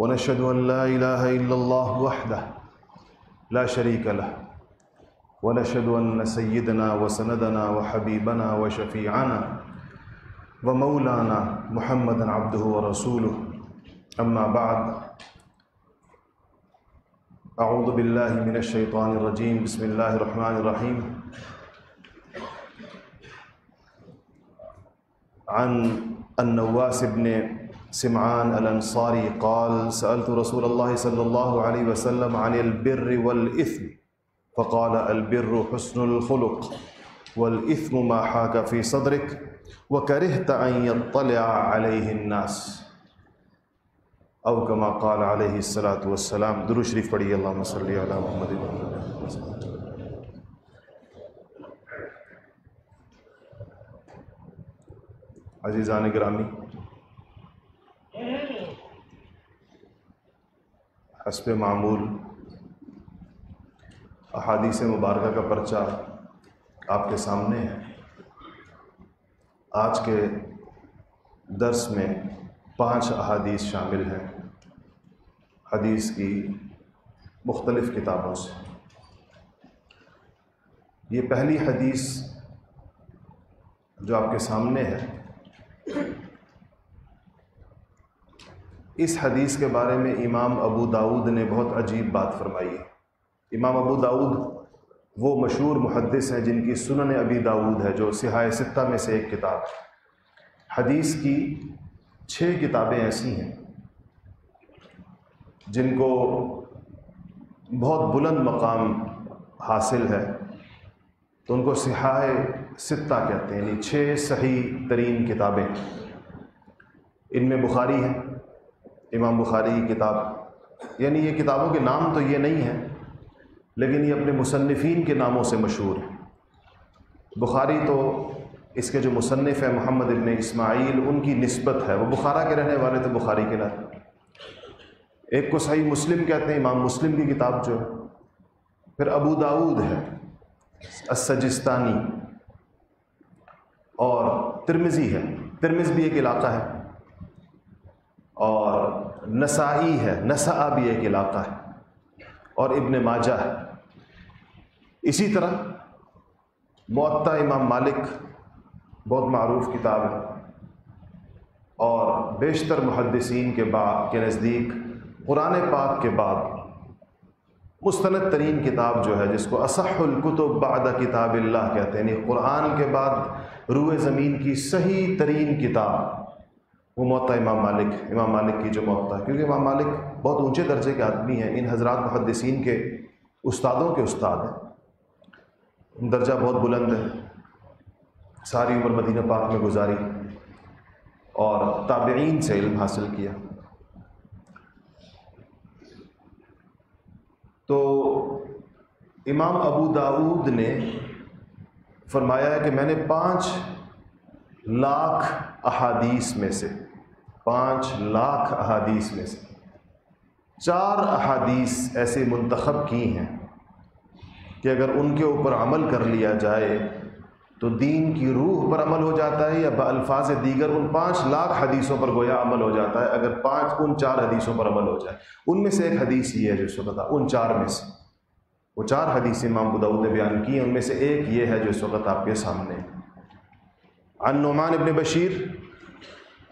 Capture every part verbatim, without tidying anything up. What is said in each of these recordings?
ونشهد أن لا إله إلا الله وحده لا شريك له ونشهد أن سيدنا وسندنا وحبيبنا وشفيعنا ومولانا محمدًا عبده ورسوله أما بعد أعوذ بالله من الشيطان الرجيم بسم الله الرحمن الرحيم عن النواس بن سمعان الأنصاري قال سألت رسول الله صلى الله عليه وسلم عن البر والإثم فقال البر حسن الخلق والإثم ما حاك في صدرك وكرهت أن يطلع عليه الناس أو كما قال عليه الصلاة والسلام درود شریف پڑھیے اللهم صل على محمد وسلم. عزیزان گرامی حسب معمول अहादीस मुबारका का पर्चा आपके सामने है। आज के दर्स में पाँच अहादीस शामिल हैं हदीस की मुख्तलिफ़ किताबों से। ये पहली हदीस जो आपके सामने है, इस हदीस के बारे में इमाम अबू दाऊद ने बहुत अजीब बात फरमाई है। इमाम अबू दाऊद वो मशहूर मुहद्दिस हैं जिनकी सुनन अबी दाऊद है, जो सिहाए सित्ता में से एक किताब। हदीस की छः किताबें ऐसी हैं जिनको बहुत बुलंद मकाम हासिल है, तो उनको सिहाए सित्ता कहते हैं, यानी छः सही तरीन किताबें। इनमें बुखारी है, इमाम बुखारी की किताब, यानी ये किताबों के नाम तो ये नहीं हैं लेकिन ये अपने मुसन्निफ़ीन के नामों से मशहूर है। बुखारी तो इसके जो मुसन्निफ़ है मोहम्मद इब्ने इस्माईल, उनकी निस्बत है, वो बुखारा के रहने वाले तो बुखारी के नाम। एक को सही मुस्लिम कहते हैं, इमाम मुस्लिम की किताब जो। फिर अबू दाऊद है अस्सजिस्तानी, और तिरमिज़ी है, तिरमिज़ भी एक इलाक़ा है, और नसाई है, नसा भी एक इलाक़ा है, और इब्ने माजा है। इसी तरह मुअत्ता इमाम मालिक बहुत मरूफ़ किताब है, और बेशतर मुहद्दिसीन के बाद के नज़दीक कुरान पाक के बाद मुस्तनद तरीन किताब जो है, जिसको असहुल कुतुब बाद किताबिल्लाह कहते हैं, यानी कुरान के बाद रूए ज़मीन की सही तरीन किताब, वो मुअत्ता इमाम मालिक, इमाम मालिक की जो मुअत्ता है। क्योंकि इमाम मालिक बहुत ऊंचे दर्जे के आदमी हैं, इन हज़रात मुहद्दिसीन के उस्तादों के उस्ताद हैं, दर्जा बहुत बुलंद है। सारी उम्र मदीना पाक में गुजारी और ताबईन से इल्म हासिल किया। तो इमाम अबू दाऊद ने फरमाया है कि मैंने पाँच लाख अहादीस में से पाँच लाख अहादीस में से चार अहादीस ऐसे मुंतखब की हैं कि अगर उनके ऊपर अमल कर लिया जाए तो दीन की रूह पर अमल हो जाता है, या बअल्फाज दीगर उन पाँच लाख हदीसों पर गोया अमल हो जाता है अगर पाँच उन चार हदीसों पर अमल हो जाए। उनमें से एक हदीस ये है जिसको पता उन चार में से, वो चार हदीस इमाम अबू दाऊद ने बयान की हैं, उनमें से एक ये है जो इस वक्त आपके सामने। अन नुमान इब्न बशीर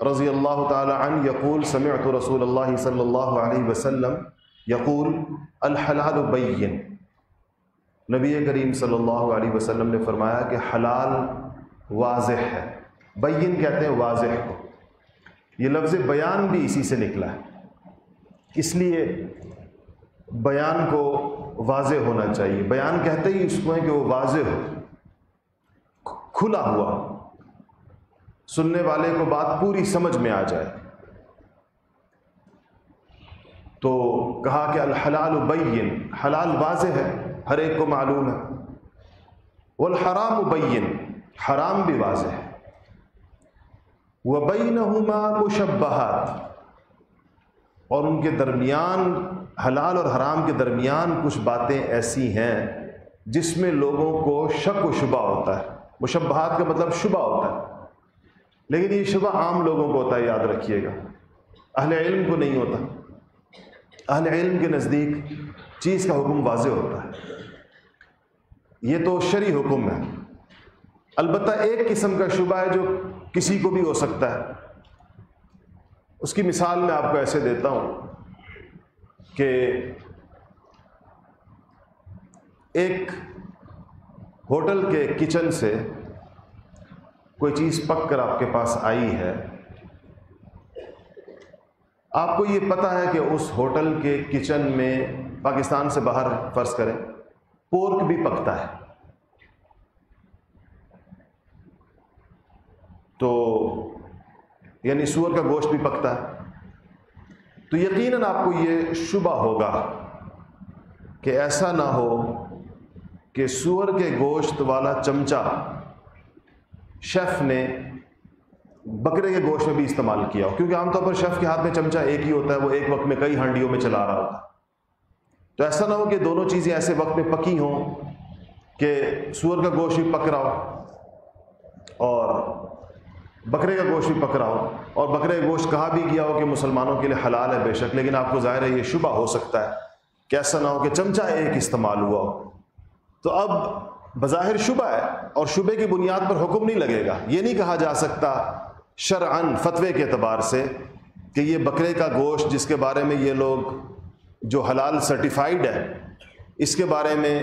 रज़ी अल्लाह ताला अन्हु यक़ूल समिअतु रसूलल्लाह सल्लल्लाहु अलैहि वसल्लम यक़ूल अल हलाल बय्यिन। नबी करीम सल्लल्लाहु अलैहि वसल्लम ने फरमाया कि हलाल वाज़ेह है। बय्यिन कहते हैं वाज़ेह को, ये लफ्ज़ बयान भी इसी से निकला है, इसलिए बयान को वाज़ेह होना चाहिए। बयान कहते ही इसको है कि वो वाज़ेह हो, खुला हुआ, सुनने वाले को बात पूरी समझ में आ जाए। तो कहा कि अल हलाल बय्यिन, हलाल वाज़े है, हर एक को मालूम है। वल हराम बय्यिन, हराम भी वाज़े है। व बैनहुमा मुशब्बहात, और उनके दरमियान, हलाल और हराम के दरमियान कुछ बातें ऐसी हैं जिसमें लोगों को शक व शुबा होता है। मुशब्बहात का मतलब शुबा होता है, लेकिन ये शुबा आम लोगों को होता है, याद रखिएगा, अहले इल्म को नहीं होता। अहल इल्म के नज़दीक चीज़ का हुक्म वाज़े होता है, ये तो शरी हुक्म है। अलबत्ता एक किस्म का शुबा है जो किसी को भी हो सकता है। उसकी मिसाल मैं आपको ऐसे देता हूँ कि एक होटल के किचन से कोई चीज़ पक कर आपके पास आई है, आपको ये पता है कि उस होटल के किचन में पाकिस्तान से बाहर फर्ज करें पोर्क भी पकता है, तो यानी सूअर का गोश्त भी पकता है, तो यकीनन आपको ये शुबा होगा कि ऐसा ना हो कि सूअर के गोश्त वाला चमचा शेफ़ ने बकरे के गोश्त में भी इस्तेमाल किया हो, क्योंकि आमतौर पर शेफ़ के हाथ में चमचा एक ही होता है, वो एक वक्त में कई हांडियों में चला रहा होता है। तो ऐसा ना हो कि दोनों चीज़ें ऐसे वक्त में पकी हों कि सूअर का गोश्त भी पक रहा हो और बकरे का गोश्त भी पक रहा हो, और बकरे का गोश्त कहा भी गया हो कि मुसलमानों के लिए हलाल है बेशक, लेकिन आपको ज़ाहिर है ये शुबा हो सकता है कि ऐसा ना हो कि चमचा एक इस्तेमाल हुआ हो। तो अब बज़ाहिर शुबा है और शुबे की बुनियाद पर हुक्म नहीं लगेगा। ये नहीं कहा जा सकता शरअन फतवे के अतबार से कि ये बकरे का गोश्त जिसके बारे में ये लोग जो हलाल सर्टिफाइड है इसके बारे में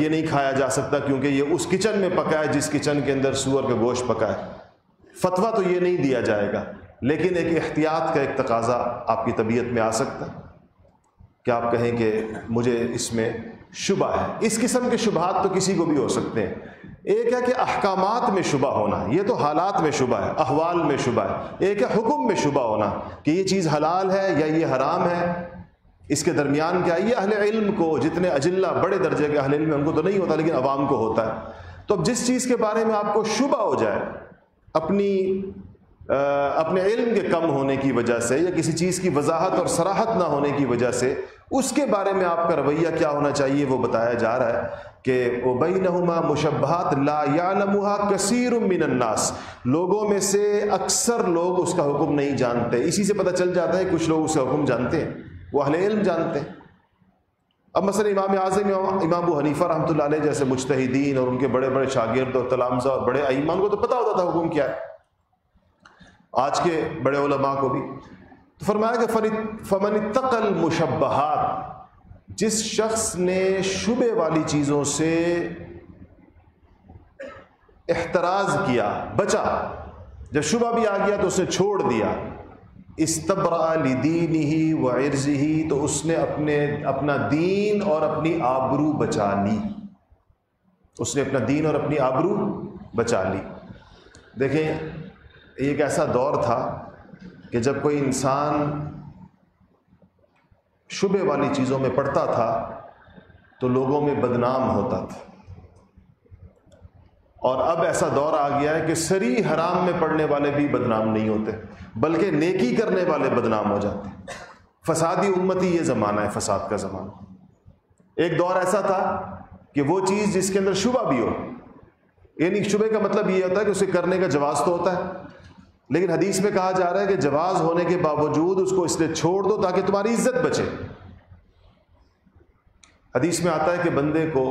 ये नहीं खाया जा सकता क्योंकि ये उस किचन में पका है जिस किचन के अंदर सूअर का गोश्त पका है। फतवा तो ये नहीं दिया जाएगा, लेकिन एक एहतियात का एक तकाजा आपकी तबीयत में आ सकता है कि आप कहें कि मुझे इसमें शुबा है। इस किस्म के शुबहात तो किसी को भी हो सकते हैं। एक है कि अहकामात में शुबा होना, ये तो हालात में शुबा है, अहवाल में शुबा है। एक है हुक्म में शुबा होना कि ये चीज़ हलाल है या ये हराम है, इसके दरमियान क्या है। ये अहले इल्म को, जितने अजिल्ला बड़े दर्जे के अहले इल्म हैं उनको तो नहीं होता, लेकिन अवाम को होता है। तो अब जिस चीज़ के बारे में आपको शुबा हो जाए अपनी आ, अपने इल्म के कम होने की वजह से या किसी चीज़ की वजाहत और सराहत ना होने की वजह से, उसके बारे में आपका रवैया क्या होना चाहिए वो बताया जा रहा है कि ओ बैनहुमा मुशब्बहात ला यालमुहा कसीरुम मिनन्नास, लोगों में से अक्सर लोग उसका हुक्म नहीं जानते। इसी से पता चल जाता है कुछ लोग उसका हुक्म जानते हैं, वो अहले इल्म जानते हैं। अब मसलन इमाम आज़म इमाम अबू हनीफा रहमतुल्लाह अलैह जैसे मुज्तहिदीन और उनके बड़े बड़े शागिर्द और तलामज़ा और बड़े अईमान को तो पता होता था हुक्म क्या है, आज के बड़े उलमा को भी। तो फरमाया कि फमन तकल मुशब्बहात, जिस शख्स ने शुबे वाली चीज़ों से एहतराज किया, बचा, जब शुबा भी आ गया तो उसने छोड़ दिया, इस्तबरा लिदीनिही व इर्ज़िही, तो उसने अपने अपना दीन और अपनी आबरू बचा ली। उसने अपना दीन और अपनी आबरू बचा ली। देखें, एक ऐसा दौर था कि जब कोई इंसान शुबे वाली चीज़ों में पड़ता था तो लोगों में बदनाम होता था, और अब ऐसा दौर आ गया है कि सरी हराम में पड़ने वाले भी बदनाम नहीं होते, बल्कि नेकी करने वाले बदनाम हो जाते। फसादी उम्मती ये ज़माना है, फसाद का ज़माना। एक दौर ऐसा था कि वो चीज़ जिसके अंदर शुबा भी हो, यानी शुबे का मतलब ये होता है कि उसे करने का जवाज़ तो होता है, लेकिन हदीस में कहा जा रहा है कि जवाज़ होने के बावजूद उसको इसलिए छोड़ दो ताकि तुम्हारी इज्जत बचे। हदीस में आता है कि बंदे को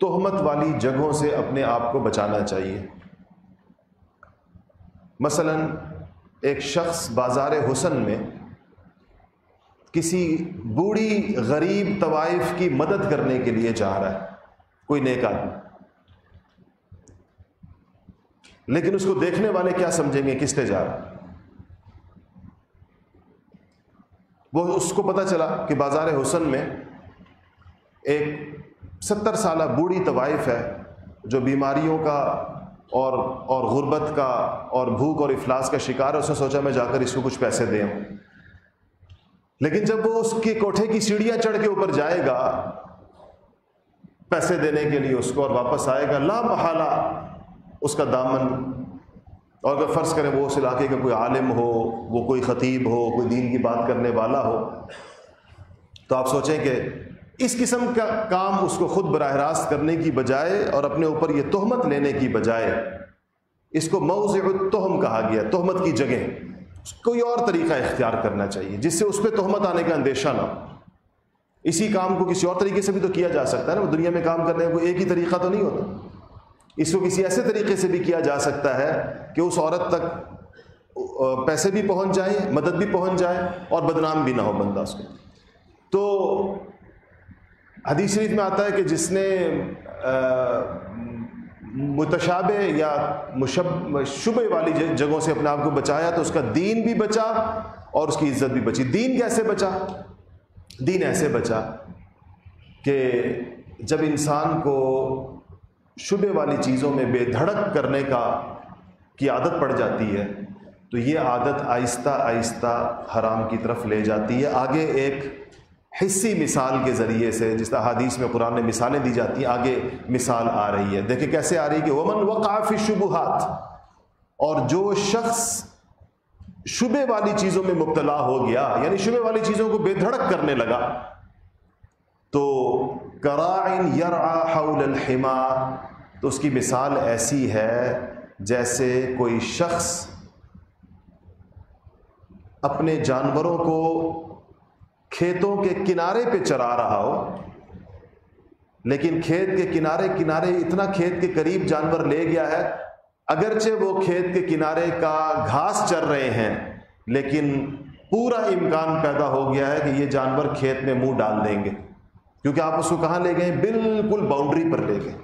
तोहमत वाली जगहों से अपने आप को बचाना चाहिए। मसलन एक शख्स बाज़ार हुसन में किसी बूढ़ी गरीब तवाइफ की मदद करने के लिए जा रहा है, कोई नेक आदमी, लेकिन उसको देखने वाले क्या समझेंगे किसने जा रहा। वो उसको पता चला कि बाजार हुसन में एक सत्तर साला बूढ़ी तवाइफ है जो बीमारियों का और और गुर्बत का और भूख और इफलास का शिकार है। उसने सोचा मैं जाकर इसको कुछ पैसे दे हूँ, लेकिन जब वो उसके कोठे की सीढ़ियाँ चढ़ के ऊपर जाएगा पैसे देने के लिए उसको और वापस आएगा, ला महला उसका दामन, और अगर फ़र्ज़ करें वो उस इलाके का कोई आलिम हो, वो कोई ख़तीब हो, कोई दीन की बात करने वाला हो, तो आप सोचें कि इस किस्म का काम उसको ख़ुद बराह रास्त करने की बजाय और अपने ऊपर ये तोहमत लेने की बजाय, इसको मौज़िउत तोहम कहा गया, तोहमत की जगह। कोई और तरीका इख्तियार करना चाहिए जिससे उस पर तोहमत आने का अंदेशा ना हो। इसी काम को किसी और तरीके से भी तो किया जा सकता है ना। दुनिया में काम करने का एक ही तरीका तो नहीं होता, इसको किसी ऐसे तरीके से भी किया जा सकता है कि उस औरत तक पैसे भी पहुंच जाए, मदद भी पहुंच जाए और बदनाम भी ना हो बंदा उसको। तो हदीस शरीफ में आता है कि जिसने मुतशाबे या मुशब शुबे वाली जगहों से अपने आप को बचाया तो उसका दीन भी बचा और उसकी इज्जत भी बची। दीन कैसे बचा? दीन ऐसे बचा कि जब इंसान को शुबे वाली चीज़ों में बेधड़क करने का की आदत पड़ जाती है तो ये आदत आहिस्ता आहिस्ता हराम की तरफ ले जाती है। आगे एक हिस्सी मिसाल के ज़रिए से, जिस तरह हदीस में कुरान ने मिसालें दी जाती हैं, आगे मिसाल आ रही है। देखिए कैसे आ रही है कि वमन वक़अ फ़ी शुबुहात, और जो शख्स शुबे वाली चीज़ों में मुब्तला हो गया, यानी शुबे वाली चीज़ों को बेधड़क करने लगा, तो कराइन यरआ हौलल हिमा, तो उसकी मिसाल ऐसी है जैसे कोई शख्स अपने जानवरों को खेतों के किनारे पे चरा रहा हो, लेकिन खेत के किनारे किनारे इतना खेत के करीब जानवर ले गया है, अगरचे वो खेत के किनारे का घास चर रहे हैं लेकिन पूरा इम्कान पैदा हो गया है कि ये जानवर खेत में मुंह डाल देंगे, क्योंकि आप उसको कहाँ ले गए? बिल्कुल बाउंड्री पर ले गए,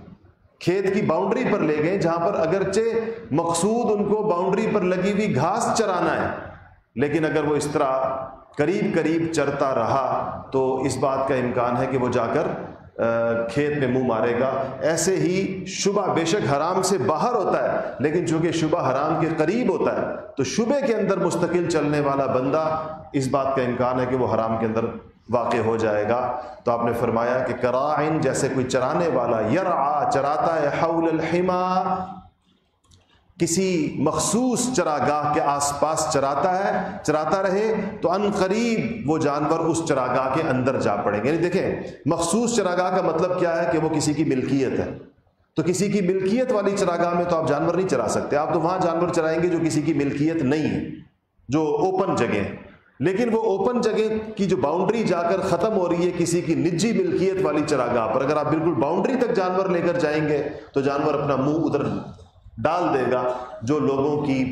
खेत की बाउंड्री पर ले गए, जहाँ पर अगरचे मकसूद उनको बाउंड्री पर लगी हुई घास चराना है, लेकिन अगर वो इस तरह करीब करीब चरता रहा तो इस बात का इम्कान है कि वो जाकर खेत में मुंह मारेगा। ऐसे ही शुबा बेशक हराम से बाहर होता है, लेकिन चूंकि शुबा हराम के करीब होता है तो शुबे के अंदर मुस्तकिल चलने वाला बंदा, इस बात का इम्कान है कि वो हराम के अंदर वाक़ हो जाएगा। तो आपने फरमाया कि कराइन जैसे कोई चराने वाला, यरआ चराता है, हौलल हिमा किसी मखसूस चरागाह के आसपास चराता है, चराता रहे तो अन करीब वो जानवर उस चरागाह के अंदर जा पड़ेंगे। यानी देखें, मखसूस चरागाह का मतलब क्या है कि वो किसी की मिल्कियत है, तो किसी की मिल्कियत वाली चरागाह में तो आप जानवर नहीं चरा सकते, आप तो वहाँ जानवर चराएंगे जो किसी की मिल्कियत नहीं है, जो ओपन जगह है। लेकिन वो ओपन जगह की जो बाउंड्री जाकर ख़त्म हो रही है किसी की निजी मिल्कियत वाली चरागाह पर, अगर आप बिल्कुल बाउंड्री तक जानवर लेकर जाएंगे तो जानवर अपना मुँह उधर डाल देगा जो लोगों की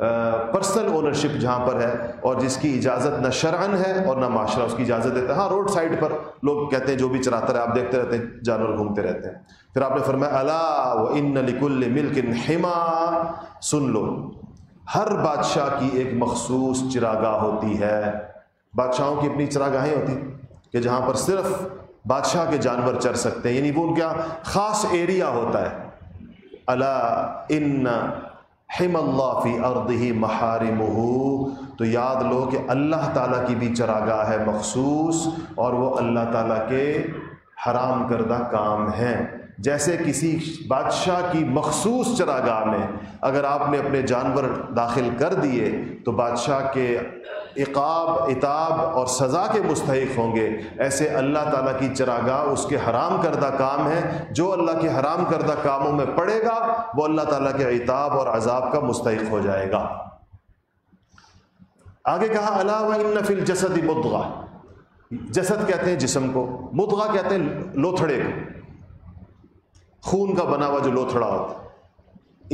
पर्सनल ओनरशिप जहाँ पर है और जिसकी इजाज़त न शरअन है और ना माशरा उसकी इजाज़त देता है। हाँ, रोड साइड पर लोग कहते हैं जो भी चराता है, आप देखते रहते हैं जानवर घूमते रहते हैं। फिर आपने फरमाया अला व इन्न लिकुल्लि मिल्किन हिमा, सुन लो हर बादशाह की एक मखसूस चिरागाह होती है। बादशाहों की अपनी चिरागाहें होती कि जहाँ पर सिर्फ बादशाह के जानवर चर सकते हैं, यानी वो उनका ख़ास एरिया होता है। अला इन्ना हिमल्ला फी अर्दिही महारिमुहु, तो याद लो कि अल्लाह ताला की भी चरागाह है मखसूस और वो अल्लाह ताला के हराम करदा काम हैं। जैसे किसी बादशाह की मखसूस चरागाह में अगर आपने अपने जानवर दाखिल कर दिए तो बादशाह के इक़ाब इताब और सज़ा के मुस्तहिक़ होंगे, ऐसे अल्लाह ताला की चरागाह उसके हराम करदा काम है, जो अल्लाह के हराम करदा कामों में पड़ेगा वो अल्लाह ताला के इताब और अज़ाब का मुस्तहिक़ हो जाएगा। आगे कहा अला व इन्न फिल जसद मुद्ग़ा, जसद कहते हैं जिस्म को, मुद्ग़ा कहते हैं लोथड़े को, खून का बना हुआ जो लोथड़ा होता है।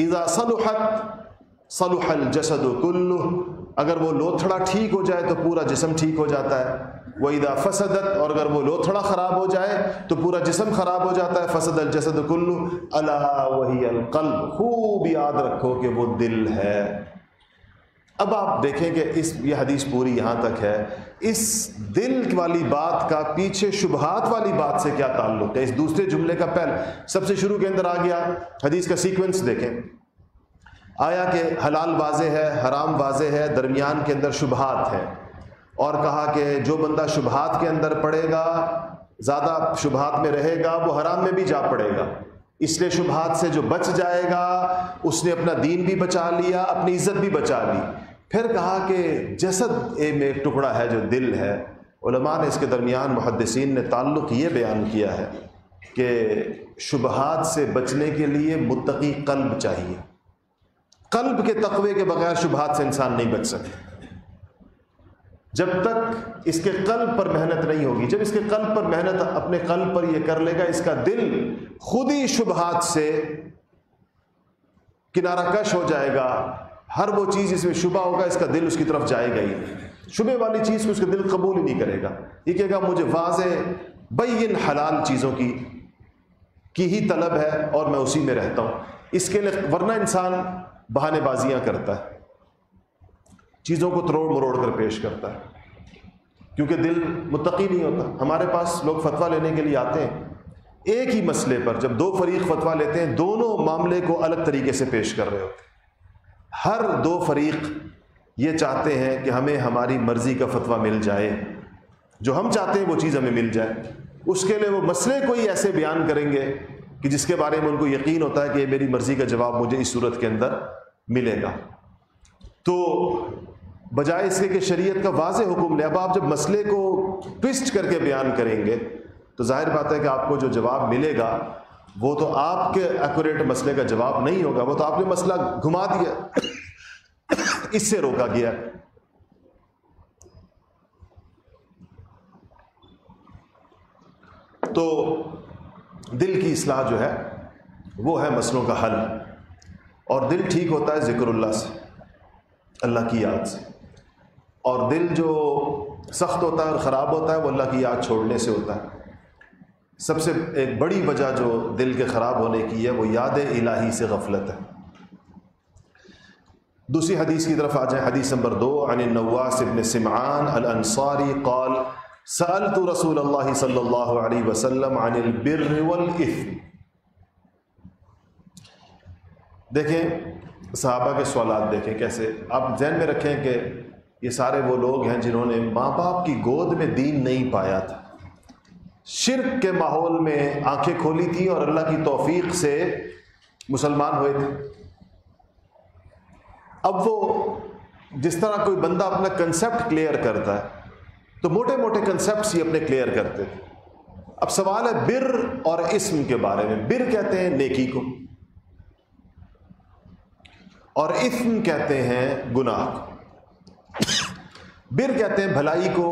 इज़ा सलुहत सलुहल जसद कुल्लु, अगर वो लोथड़ा ठीक हो जाए तो पूरा जिस्म ठीक हो जाता है। व इदा फसदत, और अगर वो लोथड़ा ख़राब हो जाए तो पूरा जिस्म ख़राब हो जाता है। फसद अल जसद कुल्लु अला वही अल क़ल्ब, खूब याद रखो कि वो दिल है। अब आप देखें कि इस यह हदीस पूरी यहाँ तक है, इस दिल वाली बात का पीछे शुबहात वाली बात से क्या ताल्लुक़ है? इस दूसरे जुमले का पहले सबसे शुरू के अंदर आ गया। हदीस का सीक्वेंस देखें, आया कि हलाल वाज़े है, हराम वाज़े है, दरमियान के अंदर शुबहात है, और कहा कि जो बंदा शुबहात के अंदर पड़ेगा, ज़्यादा शुबहात में रहेगा, वो हराम में भी जा पड़ेगा। इसलिए शुबहात से जो बच जाएगा उसने अपना दीन भी बचा लिया, अपनी इज़्ज़त भी बचा ली। फिर कहा कि जसद में एक टुकड़ा है जो दिल है। उलमा ने इसके दरमियान मुहद्दिसीन ने ताल्लुक़ ये बयान किया है कि शुबहात से बचने के लिए मुत्तकी क़ल्ब चाहिए। क़ल्ब के तक़वे के बगैर शुबहात से इंसान नहीं बच सकता। जब तक इसके कल्ब पर मेहनत नहीं होगी। जब इसके कल्ब पर मेहनत अपने कल्ब पर यह कर लेगा, इसका दिल खुद ही शुबहात से किनारा कश हो जाएगा। हर वो चीज़ इसमें शुबा होगा, इसका दिल उसकी तरफ जाएगा ही। शुबे वाली चीज़ को उसका दिल कबूल ही नहीं करेगा। ये कहेगा मुझे वाज़े बय्यन हलाल चीज़ों की की ही तलब है और मैं उसी में रहता हूँ। इसके लिए वरना इंसान बहानेबाजियाँ करता है, चीज़ों को तोड़ मरोड़ कर पेश करता है, क्योंकि दिल मुत्तकी नहीं होता। हमारे पास लोग फतवा लेने के लिए आते हैं, एक ही मसले पर जब दो फरीक फतवा लेते हैं, दोनों मामले को अलग तरीके से पेश कर रहे होते हैं। हर दो फरीक ये चाहते हैं कि हमें हमारी मर्ज़ी का फतवा मिल जाए, जो हम चाहते हैं वो चीज़ हमें मिल जाए। उसके लिए वो मसले को ही ऐसे बयान करेंगे कि जिसके बारे में उनको यकीन होता है कि ये मेरी मर्ज़ी का जवाब मुझे इस सूरत के अंदर मिलेगा। तो बजाय इसके कि शरीयत का वाज़े हुक्म ले, अब आप जब मसले को ट्विस्ट करके बयान करेंगे तो जाहिर बात है कि आपको जो जवाब मिलेगा वो तो आपके एक्यूरेट मसले का जवाब नहीं होगा, वो तो आपने मसला घुमा दिया, इससे रोका गया। तो दिल की इस्लाह जो है वो है मसलों का हल, और दिल ठीक होता है ज़िक्रुल्लाह से, अल्लाह की याद से। और दिल जो सख्त होता है और ख़राब होता है वो अल्लाह की याद छोड़ने से होता है। सबसे एक बड़ी वजह जो दिल के ख़राब होने की है वो याद इलाही से गफलत है। दूसरी हदीस की तरफ आ जाए। हदीस नंबर दो, अन नवास इब्न सिमआन अल अंसारी क़ाल सअलतु रसूलल्लाह सल्लल्लाहु अलैहि वसल्लम अनिल बिर्र वल इस्म। देखें सहाबा के सवालात देखें कैसे। आप जहन में रखें कि ये सारे वो लोग हैं जिन्होंने माँ बाप की गोद में दीन नहीं पाया था, शिर्क के माहौल में आंखें खोली थी और अल्लाह की तौफीक से मुसलमान हुए थे। अब वो जिस तरह कोई बंदा अपना कंसेप्ट क्लियर करता है तो मोटे मोटे कंसेप्ट्स ही अपने क्लियर करते थे। अब सवाल है बिर और इस्म के बारे में। बिर कहते हैं नेकी को और इस्म कहते हैं गुनाह को। बिर कहते हैं भलाई को,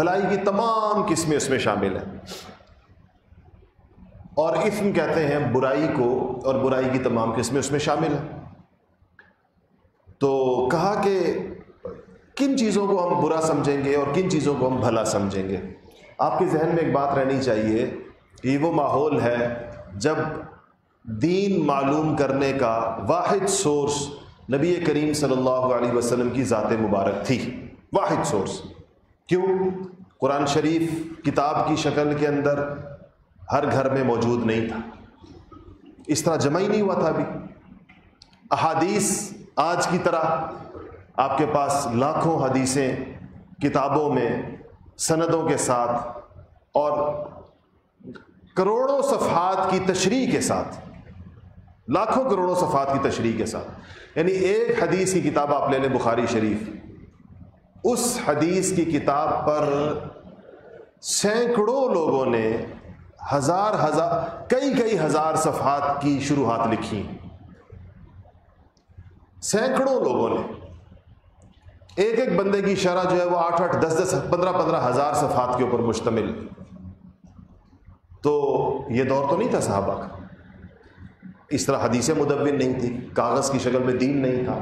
भलाई की तमाम किस्में उसमें शामिल हैं, और इस्म कहते हैं बुराई को और बुराई की तमाम किस्में उसमें शामिल हैं। तो कहा कि किन चीज़ों को हम बुरा समझेंगे और किन चीज़ों को हम भला समझेंगे। आपके जहन में एक बात रहनी चाहिए, ये वो माहौल है जब दीन मालूम करने का वाहिद सोर्स नबी करीम सल्लल्लाहु अलैहि वसल्लम की ज़ात मुबारक थी। वाहिद सोर्स क्यों? कुरान शरीफ किताब की शक्ल के अंदर हर घर में मौजूद नहीं था, इस तरह जमा ही नहीं हुआ था। अभी अहादीस आज की तरह आपके पास लाखों हदीसें किताबों में सनदों के साथ और करोड़ों सफ़हात की तशरीह के साथ, लाखों करोड़ों सफ़हात की तशरीह के साथ, यानी एक हदीस की किताब आप ले लें बुखारी शरीफ, उस हदीस की किताब पर सैकड़ों लोगों ने हजार हजार कई कई हजार सफ़हात की शुरुआत लिखी। सैकड़ों लोगों ने एक एक बंदे की शरह जो है वो आठ आठ दस दस पंद्रह पंद्रह हजार सफ़हात के ऊपर मुश्तमिल। तो ये दौर तो नहीं था सहाबा का, इस तरह हदीसें मुदव्विन नहीं थी, कागज़ की शक्ल में दीन नहीं था।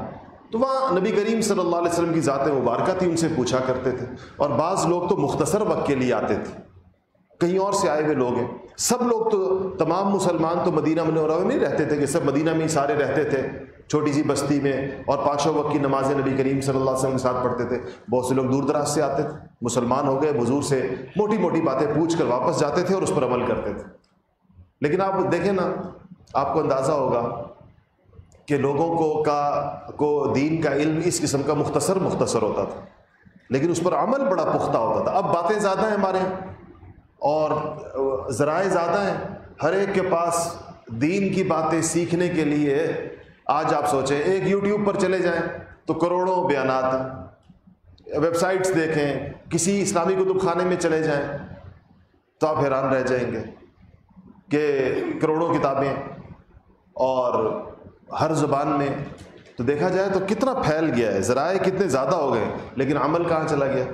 तो वहाँ नबी करीम सल्लल्लाहु अलैहि वसल्लम की ज़ात मुबारक थी, उनसे पूछा करते थे। और बाज़ लोग तो मुख्तसर वक्त के लिए आते थे, कहीं और से आए हुए लोग हैं। सब लोग तो तमाम मुसलमान तो मदीना मनव्वरा में नहीं रहते थे कि सब मदीना में ही सारे रहते थे, छोटी सी बस्ती में, और पाँचों वक्त की नमाज़ें नबी करीम सल्लल्लाहु अलैहि वसल्लम के साथ पढ़ते थे। बहुत से लोग दूर दराज से आते थे, मुसलमान हो गए, हुजूर से मोटी मोटी बातें पूछ कर वापस जाते थे और उस पर अमल करते थे। लेकिन आप देखें ना, आपको अंदाज़ा होगा कि लोगों को का को दीन का इल्म इस किस्म का मुख्तसर मुख्तसर होता था, लेकिन उस पर अमल बड़ा पुख्ता होता था। अब बातें ज़्यादा हैं हमारे और ज़राए ज़्यादा हैं, हर एक के पास दीन की बातें सीखने के लिए। आज आप सोचें एक यूट्यूब पर चले जाएं तो करोड़ों बयानात हैं, वेबसाइट्स देखें, किसी इस्लामी कुतुब खाने में चले जाएं तो आप हैरान रह जाएंगे कि करोड़ों किताबें और हर ज़ुबान में तो देखा जाए तो कितना फैल गया है, ज़राए कितने ज़्यादा हो गए, लेकिन अमल कहाँ चला गया।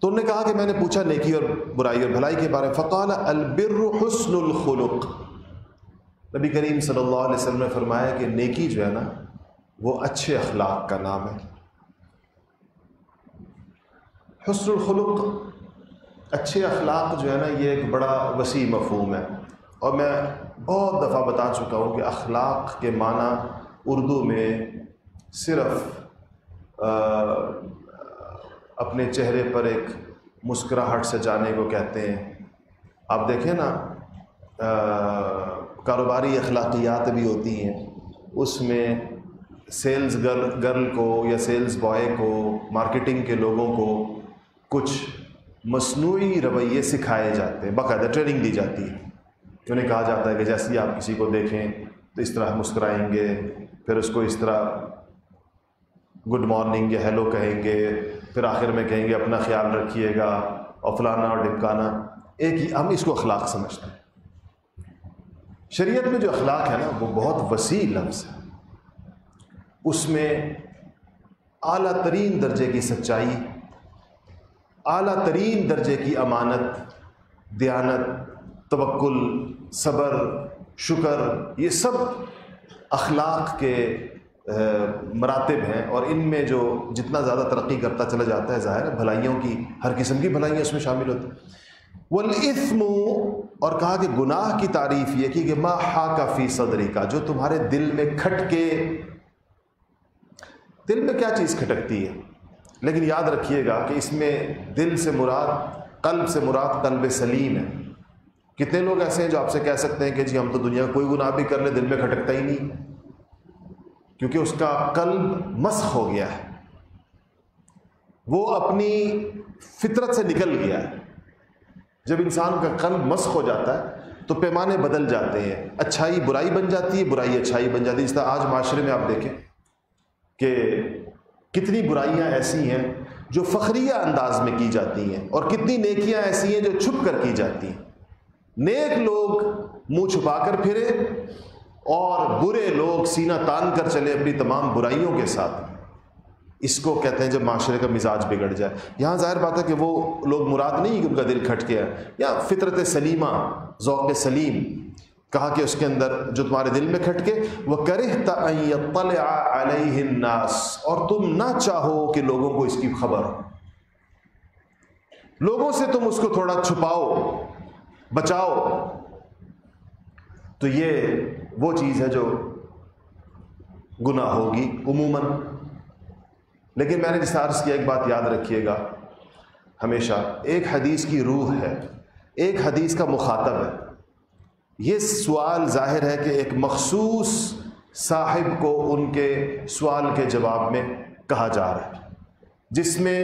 तो उन्होंने कहा कि मैंने पूछा नेकी और बुराई और भलाई के बारे में। फ़क़ाल अल्बिर्रु हुस्नुल खुलुक़, नबी करीम सल्लल्लाहु अलैहि वसल्लम ने फरमाया कि नेकी जो है ना वो अच्छे अखलाक का नाम है। हुस्नुल खुलुक़, अच्छे अखलाक जो है ना ये एक बड़ा वसी मफ़हूम है, और मैं बहुत दफ़ा बता चुका हूँ कि अखलाक के माना उर्दू में सिर्फ आ, अपने चेहरे पर एक मुस्कुराहट से जाने को कहते हैं। आप देखें ना आ, कारोबारी अखलाकियात भी होती हैं, उसमें सेल्स गर्ल गर्ल को या सेल्स बॉय को, मार्केटिंग के लोगों को कुछ मसनूई रवैये सिखाए जाते हैं, बाकायदा ट्रेनिंग दी जाती है। उन्हें कहा जाता है कि जैसे ही आप किसी को देखें तो इस तरह मुस्कुराएंगे, फिर उसको इस तरह गुड मॉर्निंग या हेलो कहेंगे, फिर आखिर में कहेंगे अपना ख्याल रखिएगा और फलाना और ढिमकाना। एक ही हम इसको अखलाक समझते हैं। शरीयत में जो अखलाक है ना वो बहुत वसी लफ्ज़ है, उसमें आला तरीन दर्जे की सच्चाई, आला तरीन दर्जे की अमानत, दयानत, तवक्कुल, सबर, शुक्र, ये सब अखलाक के मरातब हैं। और इनमें जो जितना ज़्यादा तरक्की करता चला जाता है ज़ाहिर है भलाइयों की, हर किस्म की भलाइयाँ उसमें शामिल होती हैं। वल इस्मु, और कहा कि गुनाह की तारीफ़ ये की कि मा हाका फ़ी सदरी का, जो तुम्हारे दिल में खटके। दिल में क्या चीज़ खटकती है, लेकिन याद रखिएगा कि इसमें दिल से मुराद, कल्ब से मुराद कल्ब सलीम है। कितने लोग ऐसे हैं जो आपसे कह सकते हैं कि जी हम तो दुनिया का कोई गुनाह भी कर ले दिल में खटकता ही नहीं, क्योंकि उसका कल्ब मस्ख हो गया है, वो अपनी फितरत से निकल गया है। जब इंसान का कल्ब मस्ख हो जाता है तो पैमाने बदल जाते हैं, अच्छाई बुराई बन जाती है, बुराई अच्छाई बन जाती है। जिस तरह आज माशरे में आप देखें कि कितनी बुराइयाँ ऐसी हैं जो फखरिया अंदाज में की जाती हैं, और कितनी नेकियाँ ऐसी हैं जो छुप कर की जाती हैं। नेक लोग मुंह छुपाकर फिरे और बुरे लोग सीना तान कर चले अपनी तमाम बुराइयों के साथ। इसको कहते हैं जब माशरे का मिजाज बिगड़ जाए। यहाँ ज़ाहिर बात है कि वो लोग मुराद नहीं कि उनका दिल खटके है, या फितरत सलीमा, ज़ौक़ सलीम। कहा कि उसके अंदर जो तुम्हारे दिल में खटके, वह करहता अन यत्तलिअ अलैहिन नास, और तुम ना चाहो कि लोगों को इसकी खबर हो। लोगों से तुम उसको थोड़ा छुपाओ, बचाओ। तो ये वो चीज़ है जो गुनाह होगी उमूमन। लेकिन मैंने जिस अर्ज़ किया, एक बात याद रखिएगा हमेशा, एक हदीस की रूह है, एक हदीस का मुखातब है। ये सवाल जाहिर है कि एक मखसूस साहिब को उनके सवाल के जवाब में कहा जा रहा है, जिसमें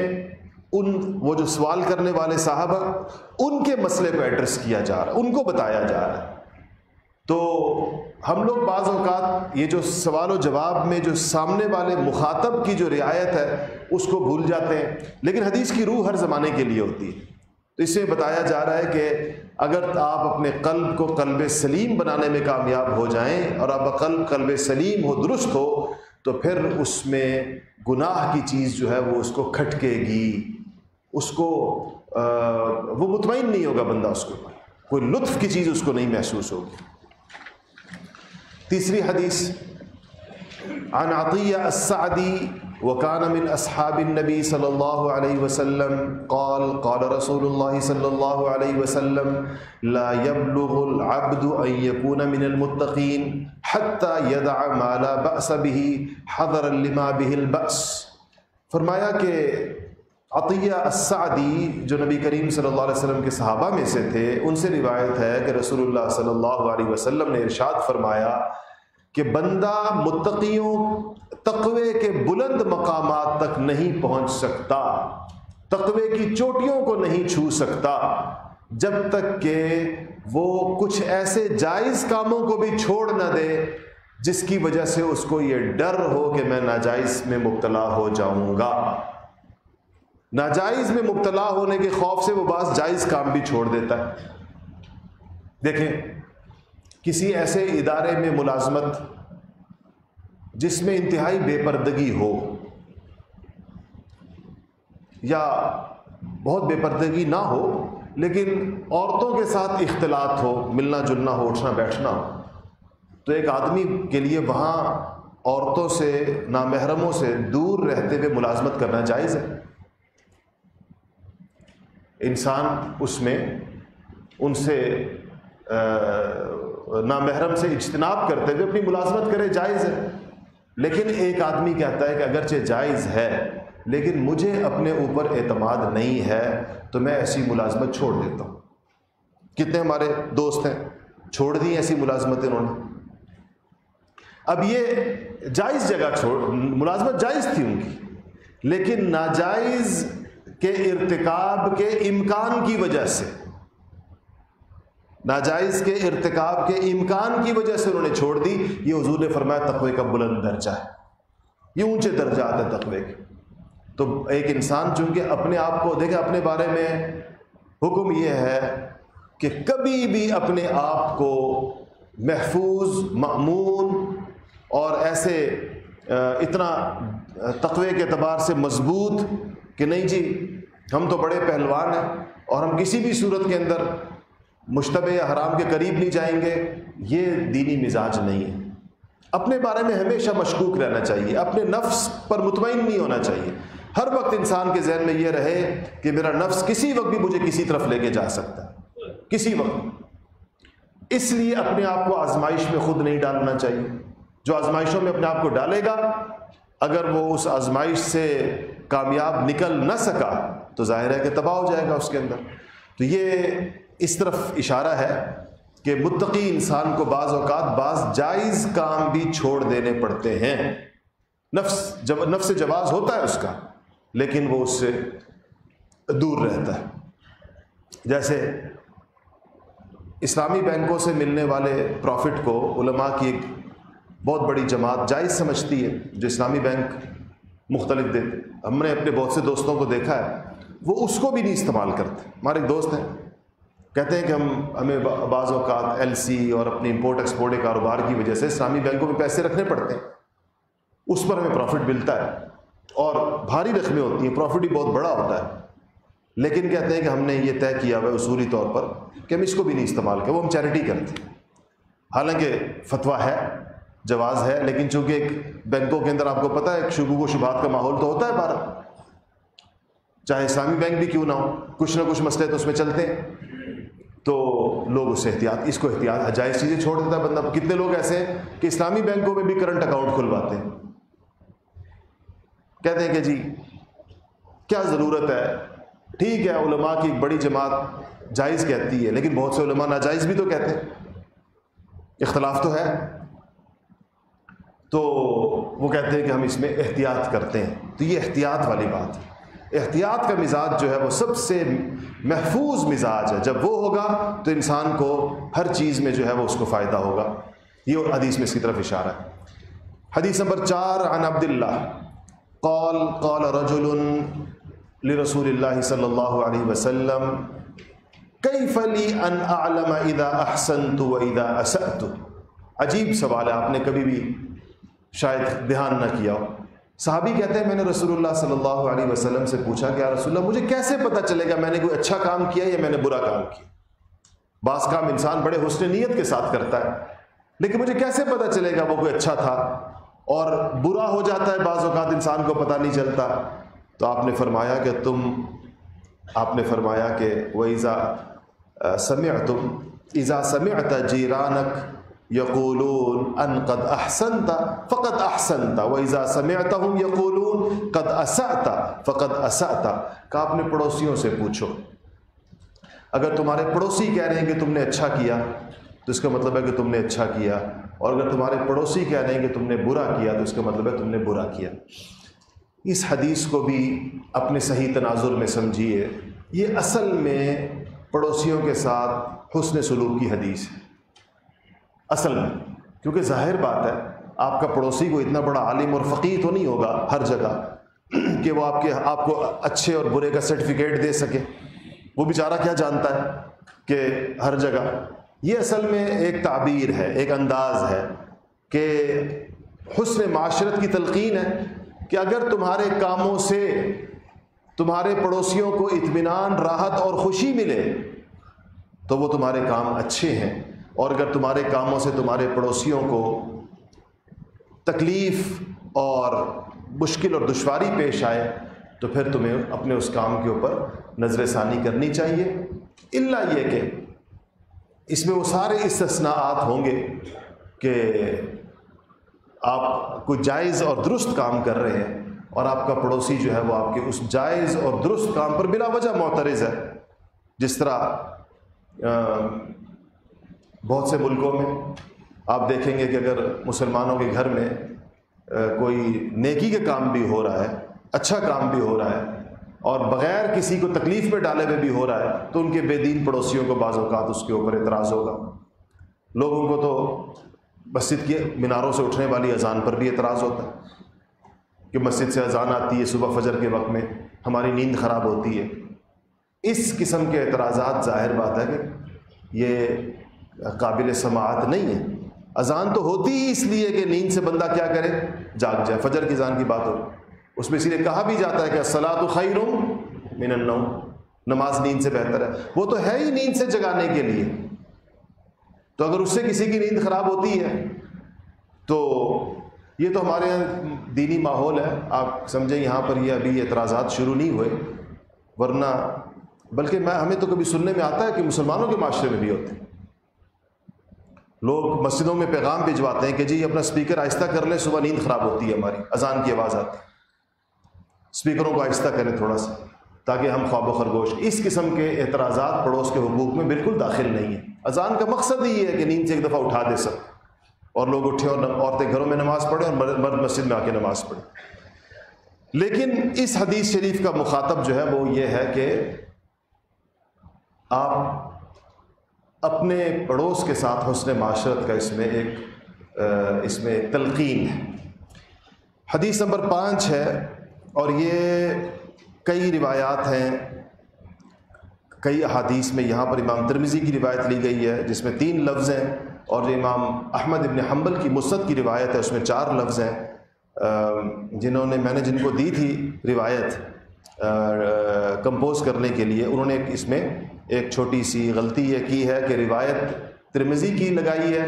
उन वो जो सवाल करने वाले साहब उनके मसले को एड्रेस किया जा रहा है, उनको बताया जा रहा है। तो हम लोग बाज़ औक़ात ये जो सवाल और जवाब में जो सामने वाले मुखातब की जो रियायत है उसको भूल जाते हैं, लेकिन हदीस की रूह हर ज़माने के लिए होती है। तो इसमें बताया जा रहा है कि अगर आप अपने कल्ब को कल्ब सलीम बनाने में कामयाब हो जाएं और आपका कल्ब कल्ब सलीम हो, दुरुस्त हो, तो फिर उसमें गुनाह की चीज़ जो है वो उसको खटकेगी, उसको आ, वो मुतमईन नहीं होगा बंदा, उसके ऊपर कोई लुत्फ़ की चीज़ उसको नहीं महसूस होगी। तीसरी हदीस, अन अतिया अस्सादी वकान मिन अस्हाबिन नबी सल्लल्लाहु अलैहि वसल्लम क़ाल क़ाल रसूलुल्लाह सल्लल्लाहु अलैहि वसल्लम ला यब्लुगुल अब्दु अन यकूना मिनल मुत्तक़ीन हत्ता यदअ मा ला बअस बिही हज़रन लिमा बिहिल बअस। फरमाया कि अतिया अस्सादी जो नबी करीम सल्लल्लाहु अलैहि वसल्लम के सहाबा में से थे, उनसे रिवायत है कि रसूलुल्लाह सल्लल्लाहु अलैहि वसल्लम ने इरशाद फरमाया कि बंदा मुत्तक़ियों, तक़वे के बुलंद मकामात तक नहीं पहुंच सकता, तक़वे की चोटियों को नहीं छू सकता, जब तक कि वो कुछ ऐसे जायज़ कामों को भी छोड़ ना दे जिसकी वजह से उसको ये डर हो कि मैं नाजायज़ में मुब्तला हो जाऊँगा। नाजायज़ में मुब्तला होने के खौफ से वो बास जायज़ काम भी छोड़ देता है। देखें, किसी ऐसे इदारे में मुलाजमत जिसमें इंतहाई बेपर्दगी हो या बहुत बेपर्दगी ना हो लेकिन औरतों के साथ इख्तिलात हो, मिलना जुलना हो, उठना बैठना हो, तो एक आदमी के लिए वहाँ औरतों से, नामहरमों से दूर रहते हुए मुलाजमत करना जायज़ है। इंसान उसमें उनसे नामहरम से इज्तनाब करते हुए अपनी मुलाजमत करे, जायज़ है। लेकिन एक आदमी कहता है कि अगरचे जायज़ है लेकिन मुझे अपने ऊपर एतमाद नहीं है तो मैं ऐसी मुलाजमत छोड़ देता हूँ। कितने हमारे दोस्त हैं छोड़ दी ऐसी मुलाजमतें उन्होंने। अब ये जायज़ जगह छोड़, मुलाजमत जायज़ थी उनकी, लेकिन नाजायज़ के इर्तिकाब के इम्कान की वजह से, नाजायज़ के इर्तिकाब के इम्कान की वजह से उन्होंने छोड़ दी। ये हुजूर ने फरमाया तक़वे का बुलंद दर्जा है, ये ऊंचे दर्जा है तक़वे के। तो एक इंसान चूँकि अपने आप को देखे, अपने बारे में हुक्म यह है कि कभी भी अपने आप को महफूज, मामून और ऐसे इतना तक़वे के अतबार से मजबूत कि नहीं जी हम तो बड़े पहलवान हैं और हम किसी भी सूरत के अंदर मुश्तबे या हराम के करीब नहीं जाएंगे, ये दीनी मिजाज नहीं है। अपने बारे में हमेशा मशकूक रहना चाहिए, अपने नफ्स पर मुतमईन नहीं होना चाहिए। हर वक्त इंसान के जहन में यह रहे कि मेरा नफ्स किसी वक्त भी मुझे किसी तरफ लेके जा सकता है, किसी वक्त। इसलिए अपने आप को आजमाइश में खुद नहीं डालना चाहिए। जो आजमाइशों में अपने आप को डालेगा, अगर वो उस आजमाइश से कामयाब निकल ना सका तो जाहिर है कि तबाह हो जाएगा उसके अंदर। तो ये इस तरफ इशारा है कि मुत्तकी इंसान को बाज़ औक़ात बाज़ जायज़ काम भी छोड़ देने पड़ते हैं। नफ्स जब नफ्स जवाज़ होता है उसका, लेकिन वो उससे दूर रहता है। जैसे इस्लामी बैंकों से मिलने वाले प्रॉफिट को उलमा की एक बहुत बड़ी जमात जायज़ समझती है, जो इस्लामी बैंक मुख्तलिफ देते। हमने अपने बहुत से दोस्तों को देखा है वो उसको भी नहीं इस्तेमाल करते। हमारे दोस्त हैं, कहते हैं कि हम हमें बाज़ औक़ात एल सी और अपने इंपोर्ट एक्सपोर्ट के कारोबार की वजह से इस्लामी बैंकों में पैसे रखने पड़ते हैं, उस पर हमें प्रॉफिट मिलता है और भारी रकमें होती हैं, प्रॉफिट भी बहुत बड़ा होता है। लेकिन कहते हैं कि हमने ये तय किया हुआ है उसूली तौर पर कि हम इसको भी नहीं इस्तेमाल करें, वो हम चैरिटी करते हैं। हालाँकि फतवा है, जवाज़ है, लेकिन चूँकि एक बैंकों के अंदर आपको पता है शुबू व शुबहात का माहौल तो होता है भारत, चाहे इस्लामी बैंक भी क्यों ना हो, कुछ ना कुछ मसले तो उसमें चलते हैं। तो लोग उससे एहतियात, इसको एहतियात, अजायज़ चीज़ें छोड़ देता है बंदा। कितने लोग ऐसे हैं कि इस्लामी बैंकों में भी करंट अकाउंट खुलवाते हैं, कहते हैं कि जी क्या ज़रूरत है। ठीक है, उलमा की एक बड़ी जमात जायज़ कहती है, लेकिन बहुत से उलमा नाजायज़ भी तो कहते हैं, इख्तलाफ तो है। तो वो कहते हैं कि हम इसमें एहतियात करते हैं। तो ये एहतियात वाली बात है। एहतियात का मिजाज जो है वो सबसे महफूज मिजाज है। जब वो होगा तो इंसान को हर चीज़ में जो है वो उसको फ़ायदा होगा। ये हदीस में इसकी तरफ इशारा है। हदीस नंबर चार, अन अब्दुल्लाह क़ाल क़ाल रजुलुन लिरसूलिल्लाह सल्लल्लाहु अलैहि वसल्लम कैफ़ ली अन अअलम इदा अहसनतु व इदा असअतु। अजीब सवाल है, आपने कभी भी शायद ध्यान ना किया हो। साहबी कहते हैं मैंने रसूलुल्लाह सल्लल्लाहु अलैहि वसल्लम से पूछा कि या रसूलल्लाह मुझे कैसे पता चलेगा मैंने कोई अच्छा काम किया या मैंने बुरा काम किया। बास काम इंसान बड़े हुस्न नीयत के साथ करता है, लेकिन मुझे कैसे पता चलेगा वो कोई अच्छा था और बुरा हो जाता है, बाज़ औक़ात इंसान को पता नहीं चलता। तो आपने फरमाया कि तुम आपने फरमाया कि वइज़ा समिअतुम इज़ा समिअत जीरानक यक़ूलून अन क़द अहसनता फ़क़द अहसनता व इज़ा समिअतहुम यक़ूलून क़द असअता फ़क़द असअता। का आपने पड़ोसियों से पूछो, अगर तुम्हारे पड़ोसी कह रहे हैं कि तुमने अच्छा किया तो इसका मतलब है कि तुमने अच्छा किया, और अगर तुम्हारे पड़ोसी कह रहे हैं कि तुमने बुरा किया तो इसका मतलब है तुमने बुरा किया। इस हदीस को भी अपने सही तनाजुर में समझिए। ये असल में पड़ोसियों के साथ हुस्न सलूक की हदीस है असल में, क्योंकि जाहिर बात है आपका पड़ोसी को इतना बड़ा आलिम और फ़कीह तो नहीं होगा हर जगह कि वो आपके आपको अच्छे और बुरे का सर्टिफिकेट दे सके। वो बेचारा क्या जानता है कि हर जगह। ये असल में एक ताबीर है, एक अंदाज़ है कि हुस्न माशरत की तलकीन है कि अगर तुम्हारे कामों से तुम्हारे पड़ोसियों को इत्मीनान, राहत और खुशी मिले तो वो तुम्हारे काम अच्छे हैं, और अगर तुम्हारे कामों से तुम्हारे पड़ोसियों को तकलीफ़ और मुश्किल और दुश्वारी पेश आए तो फिर तुम्हें अपने उस काम के ऊपर नजर सानी करनी चाहिए। इल्ला ये कि इसमें वो सारे इस्तिस्नाआत होंगे कि आप कोई जायज़ और दुरुस्त काम कर रहे हैं और आपका पड़ोसी जो है वो आपके उस जायज़ और दुरुस्त काम पर बिला वजह मोतरज़ है। जिस तरह आ, बहुत से मुल्कों में आप देखेंगे कि अगर मुसलमानों के घर में आ, कोई नेकी के काम भी हो रहा है, अच्छा काम भी हो रहा है और बग़ैर किसी को तकलीफ़ में डाले में भी हो रहा है तो उनके बेदीन पड़ोसियों को बाज़ औक़ात उसके ऊपर एतराज़ होगा। लोगों को तो मस्जिद के मीनारों से उठने वाली अजान पर भी एतराज़ होता है कि मस्जिद से अजान आती है सुबह फजर के वक्त में, हमारी नींद ख़राब होती है। इस किस्म के एतराज़ात ज़ाहिर बात है कि ये काबिल समाअत नहीं है। अजान तो होती ही इसलिए कि नींद से बंदा क्या करे, जाग जाए। फजर की अजान की बात हो, उसमें इसीलिए कहा भी जाता है कि अस्सलातु खैरुम मिनन नौम, नमाज नींद से बेहतर है। वो तो है ही नींद से जगाने के लिए, तो अगर उससे किसी की नींद ख़राब होती है तो ये तो हमारे यहाँ दीनी माहौल है। आप समझें यहाँ पर ये अभी एतराज़ात शुरू नहीं हुए, वरना बल्कि मैं हमें तो कभी सुनने में आता है कि मुसलमानों के माशरे में भी होते हैं। लोग मस्जिदों में पैगाम भिजवाते हैं कि जी अपना स्पीकर आहिस्ता कर लें, सुबह नींद ख़राब होती है हमारी, अजान की आवाज़ आती है, स्पीकरों को आहिस्ता करें थोड़ा सा ताकि हम ख्वाब खरगोश। इस किस्म के एतराज़ात पड़ोस के हुकूक में बिल्कुल दाखिल नहीं है। अजान का मकसद ही है कि नींद से एक दफ़ा उठा दे सब, और लोग उठे और औरतें घरों में नमाज़ पढ़ें और मर्द मस्जिद में आके नमाज़ पढ़ें। लेकिन इस हदीस शरीफ का मुखातब जो है वो ये है कि आप अपने पड़ोस के साथ हुस्न माशरत का इसमें एक इसमें एक तलकीन है। हदीस नंबर पाँच है और ये कई रिवायात हैं, कई अहादीस में। यहाँ पर इमाम तिरमिज़ी की रिवायत ली गई है जिसमें तीन लफ्ज़ हैं, और जो इमाम अहमद इब्न हम्बल की मुस्नद की रिवायत है उसमें चार लफ्ज़ हैं। जिन्होंने मैंने जिनको दी थी रिवायत कंपोज़ करने के लिए, उन्होंने इसमें एक छोटी सी गलती ये की है कि रिवायत तिरमिज़ी की लगाई है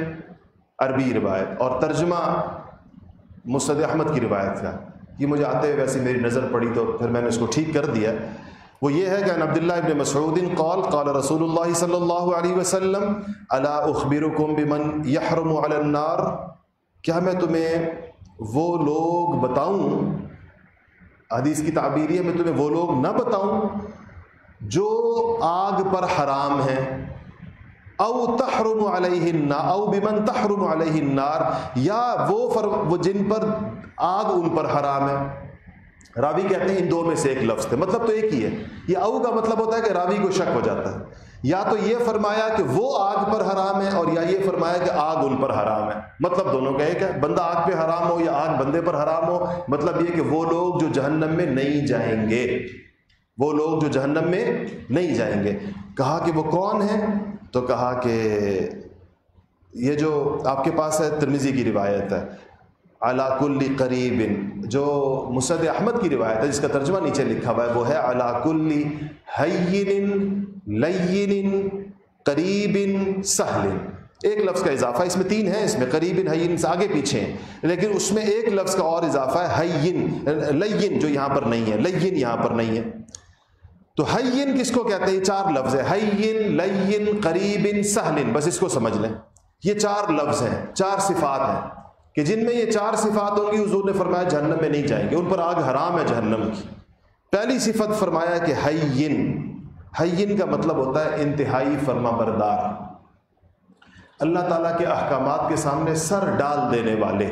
अरबी रिवायत और तर्जुमा मुस्नद अहमद की रिवायत का। ये मुझे आते हुए वैसी मेरी नज़र पड़ी तो फिर मैंने उसको ठीक कर दिया। वो ये है कि अन अब्दुल्लाह इब्न मसऊदिन क़ाल क़ाल रसूलुल्लाह सल्लल्लाहु अलैहि वसल्लम अला उख़बिरुकुम बिमन यहरमु अलल नार, क्या मैं तुम्हें वो लोग बताऊं, हदीस की ताबीरी है, मैं तुम्हें वो लोग ना बताऊं जो आग पर हराम हैं, औ तहरुम अलैहिन्ना औ बिमन तहरुम अलैहिन्नार, या वो फर वो जिन पर आग उन पर हराम है। रावी कहते हैं इन दो में से एक लफ्ज़ थे, मतलब तो एक ही है। ये औ का मतलब होता है कि रावी को शक हो जाता है, या तो ये फरमाया कि वो आग पर हराम है और या ये फरमाया कि आग उन पर हराम है, मतलब दोनों का एक है। बंदा आग पे हराम हो या आग बंदे पर हराम हो, मतलब ये कि वो लोग जो जहन्नम में नहीं जाएंगे, वो लोग जो जहन्नम में नहीं जाएंगे। कहा कि वो कौन है, तो कहा कि ये जो आपके पास है तिरमिज़ी की रिवायत है अला कुल्ली करीबिन, जो मुसद अहमद की रिवायत है जिसका तर्जुमा नीचे लिखा हुआ है वो है अला कुल्ली हय्यिन लय्यिन करीबिन सहलिन। एक लफ्ज़ का इजाफा, इसमें तीन है, इसमें करीबिन हय्यिन से आगे पीछे हैं, लेकिन उसमें एक लफ्ज़ का और इजाफा है हय्यिन लय्यिन, जो यहाँ पर नहीं है, लय्यिन यहाँ पर नहीं है। तो हय्यिन किसको कहते हैं, ये चार लफ्ज़ है, हय्यिन लय्यिन करीबिन सहलिन, बस इसको समझ लें। ये चार लफ्ज़ हैं, चार सिफ़ात हैं कि जिनमें ये चार सिफ़ात होंगी हुज़ूर ने फरमाया जहन्नम में नहीं जाएंगे, उन पर आग हराम है जहन्नम की। पहली सिफत फरमाया कि हय्यिन, हय्यिन का मतलब होता है इंतहाई फरमाबरदार, अल्लाह ताला के अहकामात के सामने सर डाल देने वाले,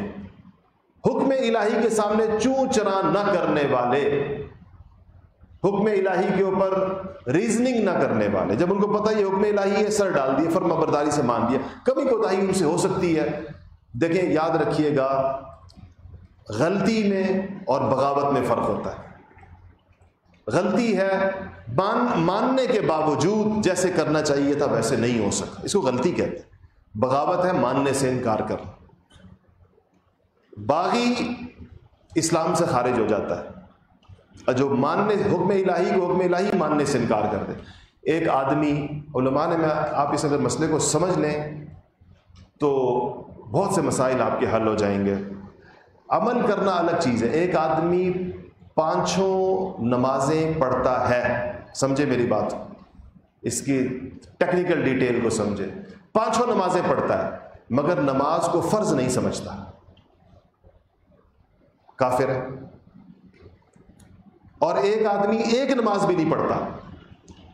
हुक्म इलाही के सामने चूं चरा न करने वाले, हुक्म इलाही के ऊपर रीजनिंग ना करने वाले। जब उनको पता ये हुक्म इलाही है, सर डाल दिए, फरमाबरदारी से मान दिया। कभी कोताही उनसे हो सकती है, देखें याद रखिएगा गलती में और बगावत में फ़र्क होता है। गलती है मान मानने के बावजूद जैसे करना चाहिए था वैसे नहीं हो सका, इसको गलती कहते हैं। बगावत है मानने से इनकार करना। बागी इस्लाम से खारिज हो जाता है, जो मानने हुक्म इलाही को हुक्म इलाही मानने से इनकार कर दे। एक आदमी, उलमा ने, मैं आप इस अगर मसले को समझ लें तो बहुत से मसाइल आपके हल हो जाएंगे। अमल करना अलग चीज़ है। एक आदमी पाँचों नमाजें पढ़ता है, समझे मेरी बात, इसकी टेक्निकल डिटेल को समझे, पाँचों नमाजें पढ़ता है मगर नमाज को फ़र्ज नहीं समझता, काफिर है। और एक आदमी एक नमाज भी नहीं पढ़ता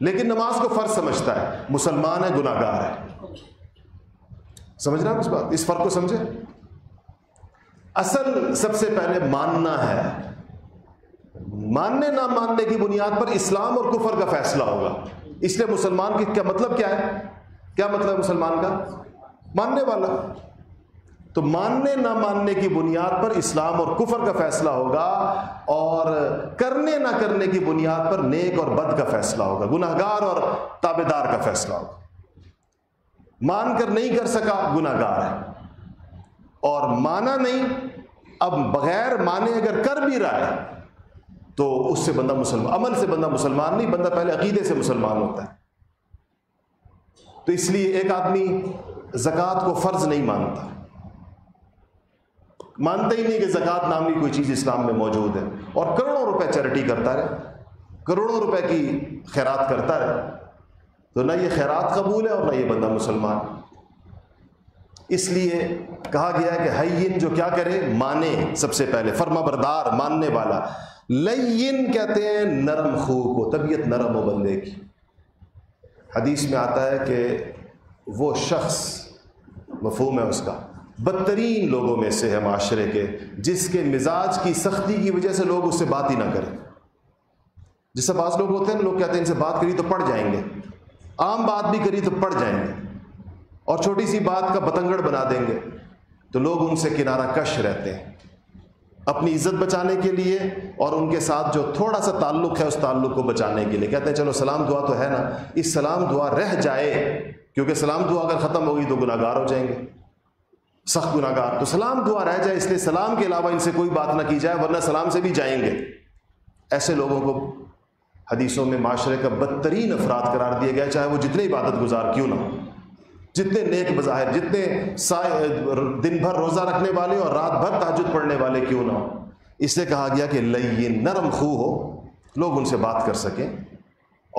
लेकिन नमाज को फ़र्ज समझता है, मुसलमान है, गुनाहगार है। समझ रहे हैं इस बात, इस फ़र्क को समझे। असल सबसे पहले मानना है, मानने ना मानने की बुनियाद पर इस्लाम और कुफर का फैसला होगा। इसलिए मुसलमान की क्या मतलब, क्या है, क्या मतलब है मुसलमान का, मानने वाला। तो मानने ना मानने की बुनियाद पर इस्लाम और कुफर का फैसला होगा और करने ना करने की बुनियाद पर नेक और बद का फैसला होगा, गुनाहगार और ताबेदार का फैसला होगा। मानकर नहीं कर सका, गुनाहगार है, और माना नहीं, अब बगैर माने अगर कर भी रहा है तो उससे बंदा मुसलमान, अमल से बंदा मुसलमान नहीं, बंदा पहले अकीदे से मुसलमान होता है। तो इसलिए एक आदमी ज़कात को फ़र्ज नहीं मानता, मानते ही नहीं कि ज़कात नाम की कोई चीज़ इस्लाम में मौजूद है, और करोड़ों रुपए चैरिटी करता रहे, करोड़ों रुपए की खैरात करता रहे, तो ना ये खैरात कबूल है और ना ये बंदा मुसलमान। इसलिए कहा गया है कि हय्यिन जो क्या करे, माने, सबसे पहले फर्माबरदार, मानने वाला। लय्यिन कहते हैं नरम खू को, तबीयत नरम हो बंदे की। हदीस में आता है कि वो शख्स, मफहूम है उसका, बदतरीन लोगों में से है माशरे के, जिसके मिजाज की सख्ती की वजह से लोग उससे बात ही ना करें। जिससे बात लोग होते हैं, लोग कहते हैं इनसे बात करी तो पड़ जाएंगे, आम बात भी करी तो पड़ जाएंगे, और छोटी सी बात का बतंगड़ बना देंगे, तो लोग उनसे किनारा कश रहते हैं अपनी इज्जत बचाने के लिए, और उनके साथ जो थोड़ा सा ताल्लुक़ है उस ताल्लुक़ को बचाने के लिए। कहते हैं चलो सलाम दुआ तो है ना, इस सलाम दुआ रह जाए, क्योंकि सलाम दुआ अगर ख़त्म होगी तो गुनाहगार हो जाएंगे, सख्त गुनाहगार। तो सलाम दुआ रह जाए, इसलिए सलाम के अलावा इनसे कोई बात ना की जाए, वरना सलाम से भी जाएंगे। ऐसे लोगों को हदीसों में माशरे का बदतरीन अफराद करार दिया गया, चाहे वो जितने इबादत गुजार क्यों ना हो, जितने नेक बज़ाहिर, जितने दिन भर रोज़ा रखने वाले और रात भर तहज्जुद पढ़ने वाले क्यों ना हो। इससे कहा गया कि लय्यिन, नरम खू हो, लोग उनसे बात कर सकें,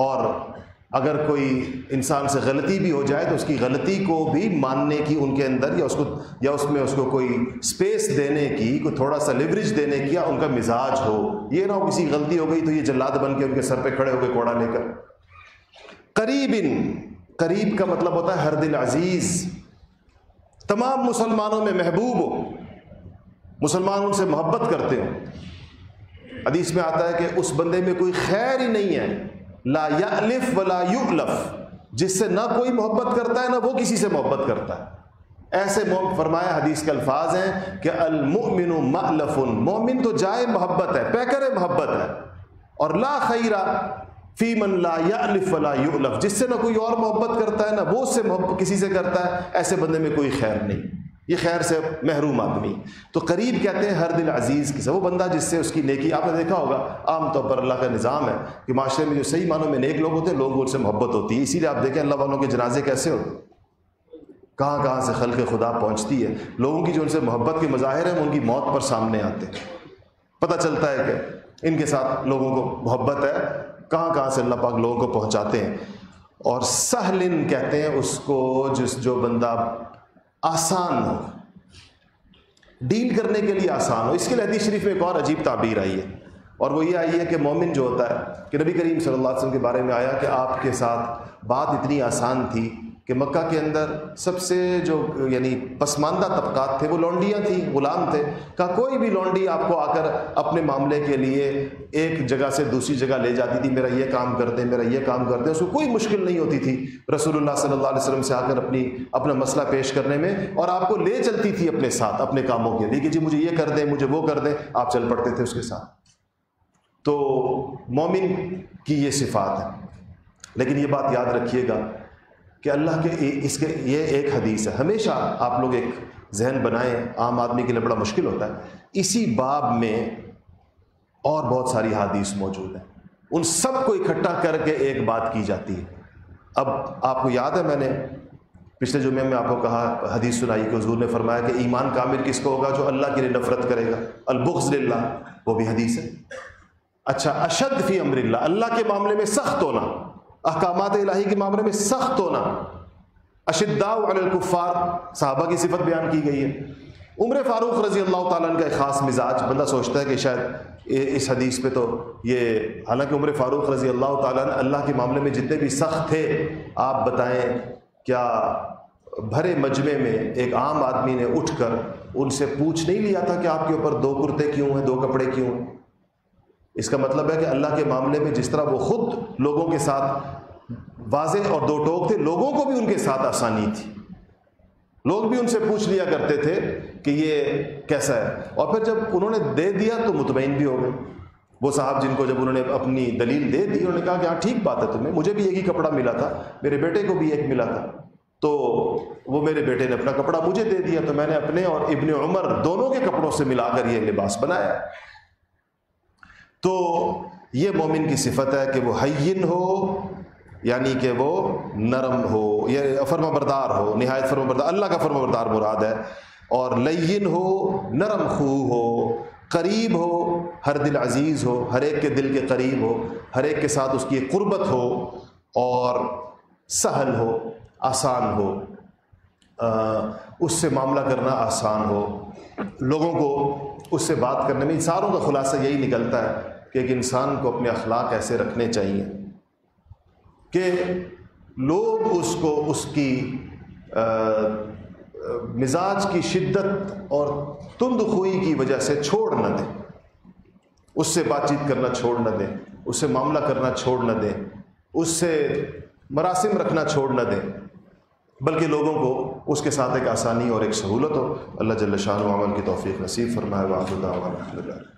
और अगर कोई इंसान से गलती भी हो जाए तो उसकी गलती को भी मानने की उनके अंदर, या उसको या उसमें उसको कोई स्पेस देने की, कोई थोड़ा सा लिवरेज देने की, या उनका मिजाज हो, ये ना हो किसी गलती हो गई तो ये जल्लाद बन के उनके सर पर खड़े हो गए कोड़ा लेकर। करीबिन, करीब का मतलब होता है हर दिल अजीज़, तमाम मुसलमानों में महबूब हो, मुसलमान उनसे मोहब्बत करते हो। हदीस में आता है कि उस बंदे में कोई खैर ही नहीं है, ला यअलिफ वला युअलफ, जिससे ना कोई मोहब्बत करता है ना वो किसी से मोहब्बत करता है। ऐसे फरमाया, हदीस के अल्फाज हैं कि अल मुमिनु मअलफुन, मोमिन तो जाए मोहब्बत है, पैकरे मोहब्बत है, और ला खैरा फी मन ला यअलिफ वला युअलफ, जिससे ना कोई और मोहब्बत करता है ना वो उससे मोहब्बत किसी से करता है, ऐसे बंदे में कोई खैर नहीं, ये खैर से महरूम आदमी। तो करीब कहते हैं हर दिल अजीज़ किसे, वो बंदा जिससे उसकी नेकी, आपने देखा होगा आमतौर पर अल्लाह का निज़ाम है कि माशरे में जो सही मानों में नेक लोग होते हैं, लोगों से मोहब्बत होती है। इसीलिए आप देखें अल्लाह वालों के जनाजे कैसे होते हैं, कहाँ कहाँ से खल्क़ खुदा पहुँचती है, लोगों की जो उनसे मोहब्बत के मज़ाहिर हैं उनकी मौत पर सामने आते हैं, पता चलता है कि इनके साथ लोगों को मोहब्बत है, कहाँ कहाँ से अल्लाह पाक लोगों को पहुँचाते हैं। और सहलिन कहते हैं उसको जिस जो बंदा आसान हो, डील करने के लिए आसान हो। इसके लिए हदीस शरीफ में एक और अजीब ताबीर आई है, और वो ये आई है कि मोमिन जो होता है, कि नबी करीम सल्लल्लाहु अलैहि वसल्लम के बारे में आया कि आपके साथ बात इतनी आसान थी कि मक्का के अंदर सबसे जो यानी पसमानदा तबक़ात थे वो लौंडियाँ थी, ग़ुलाम थे, का कोई भी लौंडी आपको आकर अपने मामले के लिए एक जगह से दूसरी जगह ले जाती थी, मेरा ये काम करते, मेरा ये काम करते, उसको कोई मुश्किल नहीं होती थी रसूलुल्लाह सल्लल्लाहु अलैहि वसल्लम से आकर अपनी अपना मसला पेश करने में, और आपको ले चलती थी अपने साथ अपने कामों के लिए कि जी मुझे ये कर दें, मुझे वो कर दें, आप चल पड़ते थे उसके साथ। तो मोमिन की ये सिफ़ात है। लेकिन ये बात याद रखिएगा कि अल्लाह के इसके, ये एक हदीस है, हमेशा आप लोग एक जहन बनाएं, आम आदमी के लिए बड़ा मुश्किल होता है। इसी बाब में और बहुत सारी हदीस मौजूद हैं, उन सबको इकट्ठा करके एक बात की जाती है। अब आपको याद है मैंने पिछले जुम्मे में आपको कहा, हदीस सुनाई कि हुजूर ने फरमाया कि ईमान कामिल किसको होगा, जो अल्लाह के लिए नफरत करेगा, अल-बुग़्ज़ लिल्लाह, वो भी हदीस है। अच्छा, अशद फी अम्रिल्लाह, अल्लाह के मामले में सख्त होना, अहकामात इलाही के मामले में सख्त होना, अशिद्दाउ अलल कुफ़ार, सहाबा की सिफत बयान की गई है। उमर फारूक रजी अल्लाह ताला अन्हु का एक ख़ास मिजाज, बंदा सोचता है कि शायद इस हदीस पे तो ये, हालांकि उमर फारूक रजी अल्लाह ताला अन्हु अल्लाह के मामले में जितने भी सख्त थे, आप बताएं क्या भरे मजमे में एक आम आदमी ने उठकर उनसे पूछ नहीं लिया था कि आपके ऊपर दो कुर्ते क्यों हैं, दो कपड़े क्यों हैं? इसका मतलब है कि अल्लाह के मामले में जिस तरह वो खुद लोगों के साथ वाजे और दो टोक थे, लोगों को भी उनके साथ आसानी थी, लोग भी उनसे पूछ लिया करते थे कि ये कैसा है। और फिर जब उन्होंने दे दिया तो मुतमईन भी हो गए वो साहब, जिनको जब उन्होंने अपनी दलील दे दी, उन्होंने कहा कि हाँ ठीक बात है, तुम्हें मुझे भी एक ही कपड़ा मिला था, मेरे बेटे को भी एक मिला था, तो वो मेरे बेटे ने अपना कपड़ा मुझे दे दिया, तो मैंने अपने और इब्ने उमर दोनों के कपड़ों से मिलाकर ये लिबास बनाया। तो ये मोमिन की सिफत है कि वो हय्यिन हो, यानी कि वो नरम हो, ये फर्माबरदार हो, निहायत फर्माबरदार, अल्लाह का फर्माबरदार मुराद है, और लय्यिन हो, नरम खू हो, करीब हो, हर दिल अजीज़ हो, हर एक के दिल के करीब हो, हर एक के साथ उसकी कुर्बत हो, और सहल हो, आसान हो, आ, उससे मामला करना आसान हो, लोगों को उससे बात करने में। इंसानों का खुलासा यही निकलता है कि एक इंसान को अपने अखलाक ऐसे रखने चाहिए कि लोग उसको उसकी आ, मिजाज की शिद्दत और तुंदखुई की वजह से छोड़ न दें, उससे बातचीत करना छोड़ न दें, उससे मामला करना छोड़ न दें, उससे मरासिम रखना छोड़ न दें, बल्कि लोगों को उसके साथ एक आसानी और एक सहूलत हो। अल्लाह जल्ल शान व अमल की तौफीक नसीब फरमाए। वाहिद।